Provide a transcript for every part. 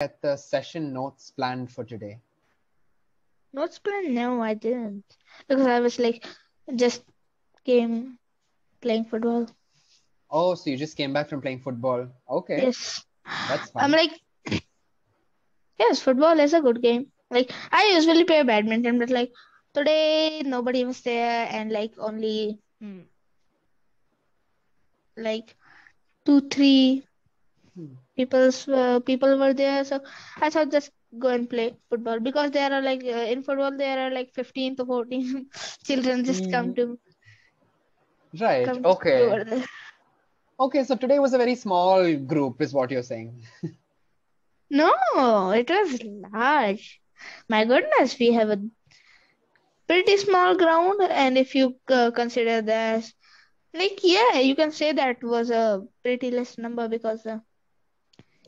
At the session notes planned for today? Notes planned? No, I didn't, because I was like just playing football. Oh, so you just came back from playing football? Okay. Yes. That's fine. I'm like, yes, football is a good game. Like I usually play badminton, but like today nobody was there, and like only like 2-3. People were there, so I thought just go and play football, because there are like in football there are like 15 to 14 children just come to. Right. Okay. So today was a very small group, is what you're saying? No, it was large. My goodness, we have a pretty small ground, and if you consider that, like, yeah, you can say that was a pretty less number, because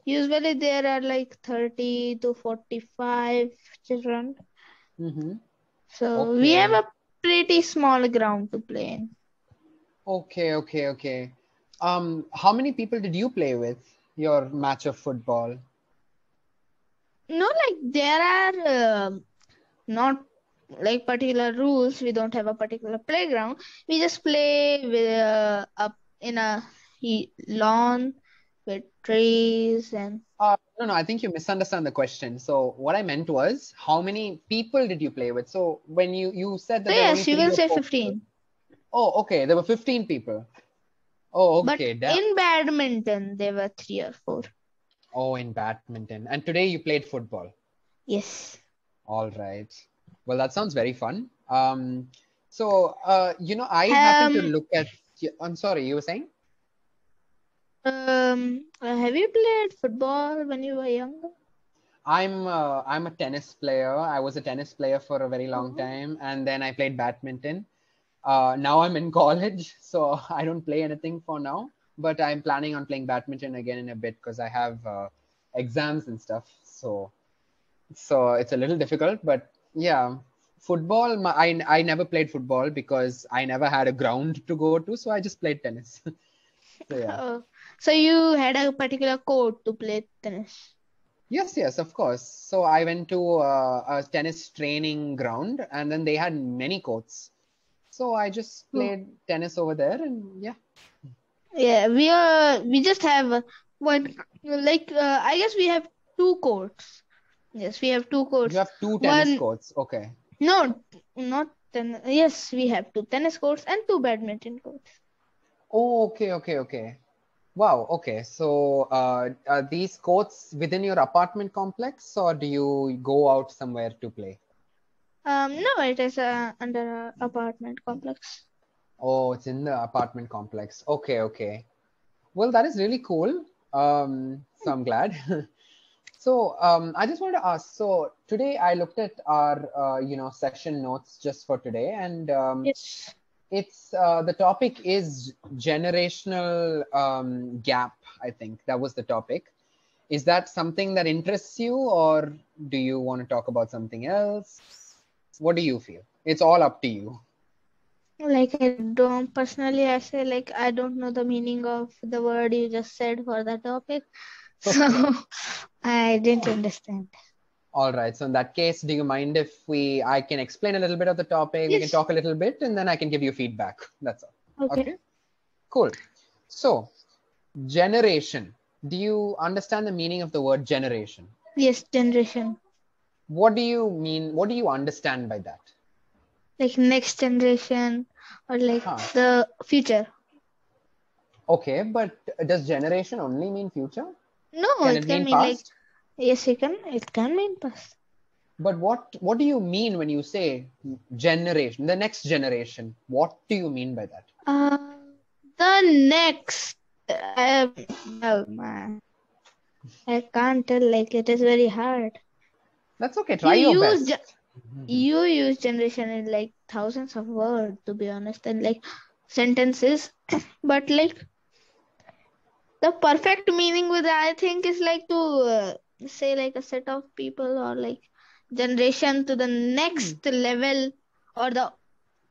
usually there are like 30 to 45 children. Mm-hmm. So we have a pretty small ground to play in. Okay. How many people did you play with your match of football? No, like there are not like particular rules. We don't have a particular playground. We just play with up in a lawn with trees and... No, I think you misunderstand the question. So what I meant was, how many people did you play with? So when you said that... So yes, you will say 15. Oh, okay. There were 15 people. Oh, okay. But in badminton, there were 3 or 4. Oh, in badminton. And today you played football? Yes. All right. Well, that sounds very fun. I happened to look at... I'm sorry, you were saying? Have you played football when you were younger? I'm a tennis player. I was a tennis player for a very long time. And then I played badminton. Now I'm in college, so I don't play anything for now. But I'm planning on playing badminton again in a bit, because I have exams and stuff. So it's a little difficult. But yeah, football, I never played football because I never had a ground to go to. So I just played tennis. So, yeah. So you had a particular court to play tennis? Yes, of course. So I went to a tennis training ground, and then they had many courts. So I just played tennis over there, and yeah. Yeah, we just have one, like, I guess we have 2 courts. Yes, we have 2 courts. You have 2 tennis courts, okay. No, not tennis. Yes, we have 2 tennis courts and 2 badminton courts. Oh, okay. Wow, okay. So are these courts within your apartment complex, or do you go out somewhere to play? No, it is under apartment complex. Oh, it's in the apartment complex. Okay. Well, that is really cool. So I'm glad. I just wanted to ask. So today I looked at our, session notes just for today, and yes. It's the topic is generational gap. I think that was the topic. Is that something that interests you, or do you want to talk about something else? What do you feel? It's all up to you. Like, I say, like, I don't know the meaning of the word you just said for the topic. So I didn't understand. All right. So in that case, do you mind if I can explain a little bit of the topic? Yes. We can talk a little bit, and then I can give you feedback. That's all. Okay. Cool. So generation. Do you understand the meaning of the word generation? Yes, generation. What do you mean? What do you understand by that? Like next generation, or like the future. Okay, but does generation only mean future? No, it can mean past? Like, yes, it can mean past. But what do you mean when you say generation, the next generation? What do you mean by that? The next... oh, man. I can't tell, like, it is very hard. That's okay, try your best. You use generation in, like, thousands of words, to be honest, and, like, sentences. But, like, the perfect meaning with that, I think, is, like, to... say like a set of people, or like generation to the next level or the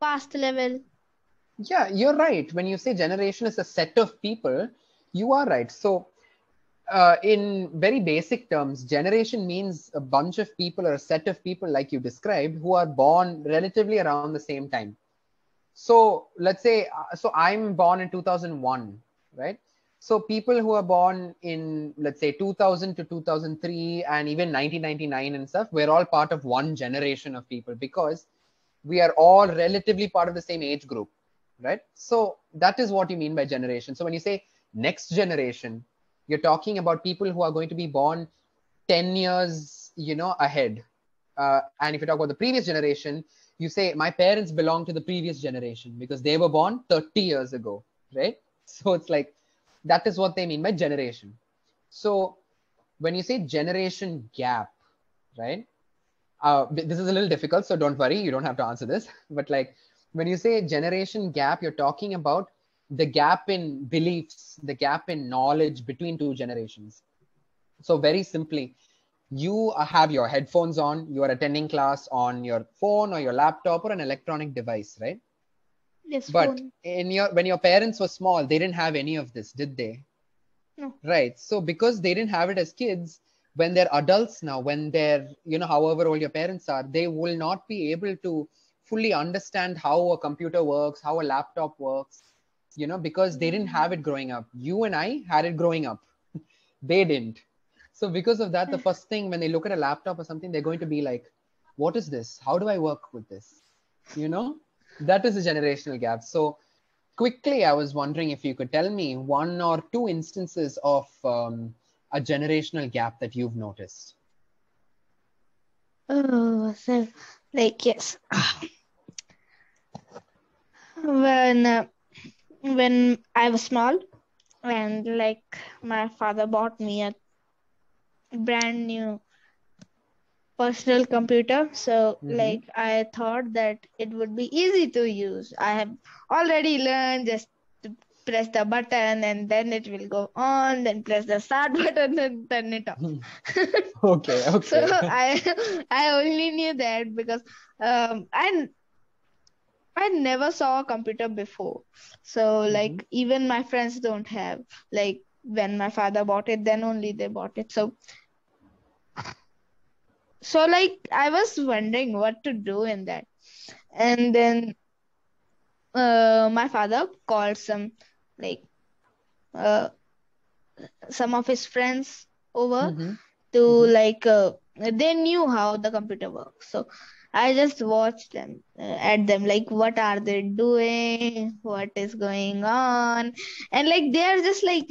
past level. Yeah, you're right. When you say generation is a set of people, you are right. So in very basic terms, generation means a bunch of people or a set of people, like you described, who are born relatively around the same time. So let's say, so I'm born in 2001, right? So people who are born in, let's say, 2000 to 2003 and even 1999 and stuff, we're all part of one generation of people because we are all relatively part of the same age group, right? So that is what you mean by generation. So when you say next generation, you're talking about people who are going to be born 10 years, you know, ahead. And if you talk about the previous generation, you say, my parents belong to the previous generation because they were born 30 years ago, right? So it's like, that is what they mean by generation. So when you say generation gap, right? This is a little difficult, so don't worry, you don't have to answer this. But like, when you say generation gap, you're talking about the gap in beliefs, the gap in knowledge between two generations. So very simply, you have your headphones on, you are attending class on your phone or your laptop or an electronic device, right? Yes, but phone. When your parents were small, they didn't have any of this, did they? No. Right. So because they didn't have it as kids, when they're adults now, when they're, you know, however old your parents are, they will not be able to fully understand how a computer works, how a laptop works, you know, because they didn't have it growing up. You and I had it growing up. They didn't. So because of that, the first thing when they look at a laptop or something, they're going to be like, what is this? How do I work with this? You know, that is a generational gap. So quickly, I was wondering if you could tell me one or two instances of a generational gap that you've noticed. Oh, so like, yes. When I was small and like my father bought me a brand new personal computer. So like I thought that it would be easy to use. I have already learned just to press the button and then it will go on, then press the start button and turn it off. Okay, okay. So I only knew that because I never saw a computer before. So like even my friends don't have, like when my father bought it, then only they bought it. So like I was wondering what to do in that. And then my father called some of his friends over to like, they knew how the computer works. So I just watched them at them, like, what are they doing? What is going on? And like, they are just like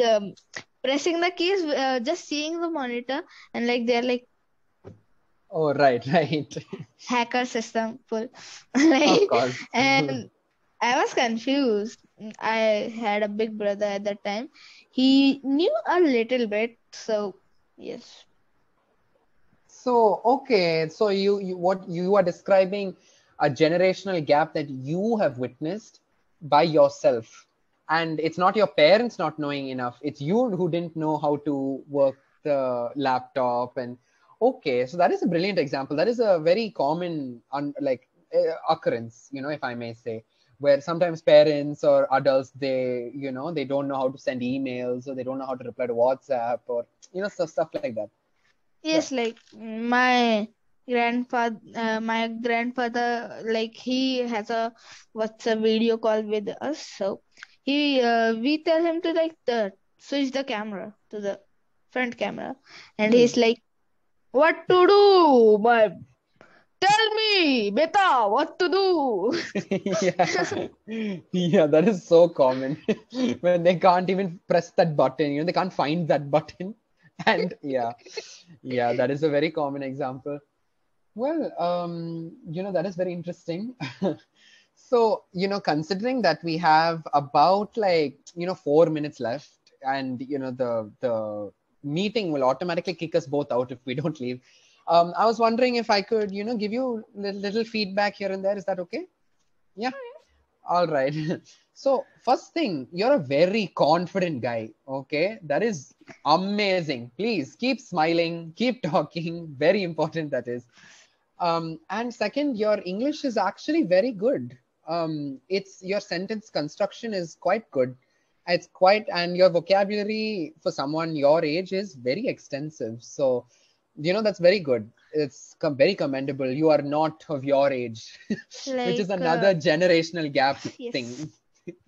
pressing the keys, just seeing the monitor. And like, they're like, oh, right, right. Hacker system full. Like, of course. And I was confused. I had a big brother at that time. He knew a little bit. So, yes. So, okay, so what you are describing a generational gap that you have witnessed by yourself. And it's not your parents not knowing enough. It's you who didn't know how to work the laptop. And okay, so that is a brilliant example. That is a very common occurrence, you know, if I may say, where sometimes parents or adults, they, you know, they don't know how to send emails or they don't know how to reply to WhatsApp or, you know, stuff like that. Yes, yeah. Like my grandfather, like he has a WhatsApp video call with us. So we tell him to like switch the camera to the front camera, and he's like, "What to do? Tell me, beta, what to do?" Yeah, that is so common when they can't even press that button. You know, they can't find that button. And yeah, that is a very common example. Well, you know, that is very interesting. So, you know, considering that we have about 4 minutes left and, you know, the meeting will automatically kick us both out if we don't leave. I was wondering if I could, you know, give you little feedback here and there. Is that okay? Yeah. All right. So first thing, you're a very confident guy. Okay. That is amazing. Please keep smiling, keep talking. Very important that is. And second, your English is actually very good. Your sentence construction is quite good. It's quite, and your vocabulary for someone your age is very extensive. So, you know, that's very good. It's very commendable. You are not of your age, like, which is another generational gap thing.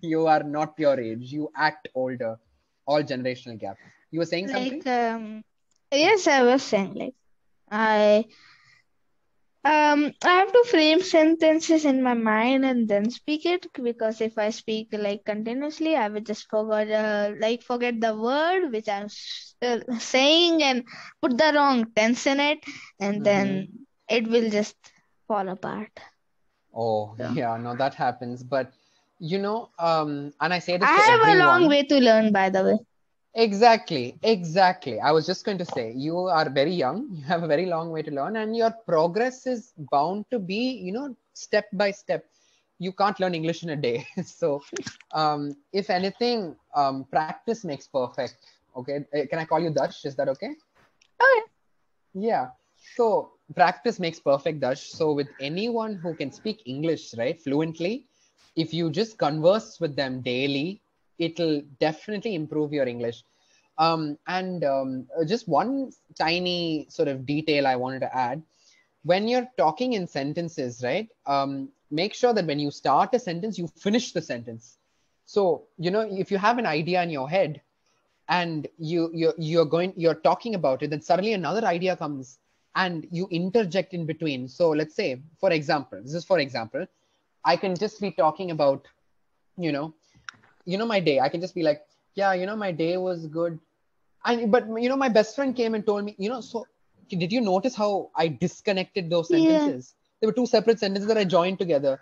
You are not your age. You act older. All generational gap. You were saying something? Yes, I was saying like I have to frame sentences in my mind and then speak it, because if I speak like continuously, I will just forget the word which I'm saying and put the wrong tense in it, and then it will just fall apart. Oh, so. Yeah, no, that happens. But you know, and I say this to everyone. I have a long way to learn, by the way. Exactly. I was just going to say, you are very young, you have a very long way to learn, and your progress is bound to be, you know, step by step. You can't learn English in a day. So if anything, practice makes perfect. Okay. Can I call you Darsh? Is that okay? Okay. Yeah. So practice makes perfect, Darsh. So with anyone who can speak English, right, fluently, if you just converse with them daily, it'll definitely improve your English. Just one tiny sort of detail I wanted to add. When you're talking in sentences, right, make sure that when you start a sentence, you finish the sentence. So, you know, if you have an idea in your head and you're talking about it, then suddenly another idea comes and you interject in between. So let's say, for example, I can just be talking about, my day. I can just be like, yeah, my day was good. But my best friend came and told me, so did you notice how I disconnected those sentences? Yeah. There were two separate sentences that I joined together.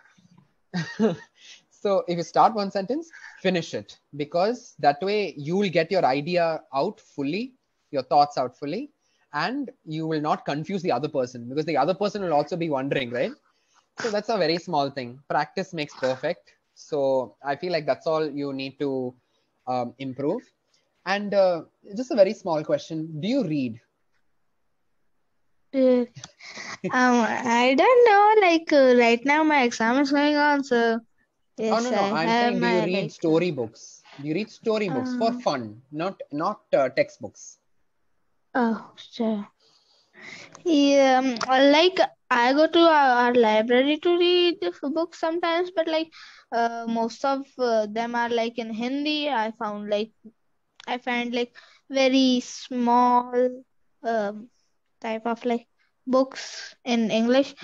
So if you start one sentence, finish it, because that way you will get your idea out fully, your thoughts out fully, and you will not confuse the other person, because the other person will also be wondering, right? So that's a very small thing. Practice makes perfect. So I feel like that's all you need to improve. And just a very small question. Do you read? I don't know. Like right now my exam is going on. So yes, I'm saying, do you read storybooks? Do you read storybooks for fun? Not textbooks. Oh, sure. Yeah, like I go to our library to read books sometimes, but like most of them are like in Hindi. I find very small type of like books in English.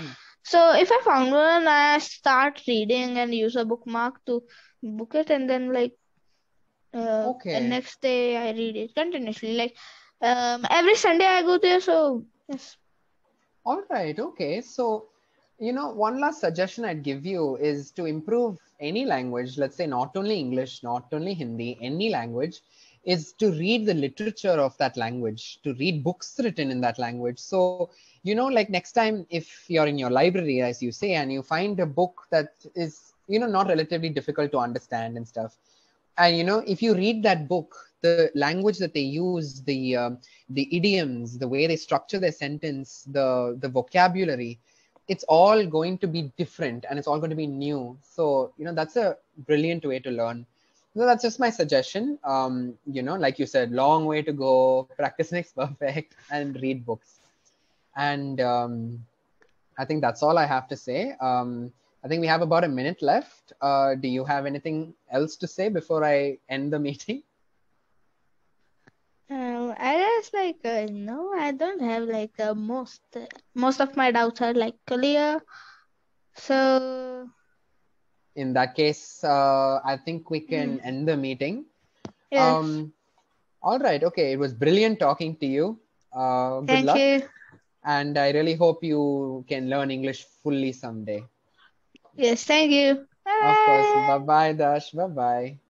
So if I found one, I start reading and use a bookmark to book it, and then okay. The next day I read it continuously. Every Sunday I go there. So yes. All right. Okay. So, one last suggestion I'd give you is to improve any language, let's say not only English, not only Hindi, any language, is to read the literature of that language, to read books written in that language. So, next time if you're in your library, as you say, and you find a book that is, not relatively difficult to understand and stuff. And, if you read that book, the language that they use, the idioms, the way they structure their sentence, the vocabulary, it's all going to be different and it's all going to be new. So, that's a brilliant way to learn. So that's just my suggestion. Like you said, long way to go, practice makes perfect, and read books. And I think that's all I have to say. I think we have about a minute left. Do you have anything else to say before I end the meeting? No, I don't have most of my doubts are clear. So in that case, I think we can end the meeting. Yes. All right. Okay. It was brilliant talking to you. Good luck. Thank you. And I really hope you can learn English fully someday. Yes. Thank you. Bye. Of course. Bye-bye, Darsh. Bye-bye.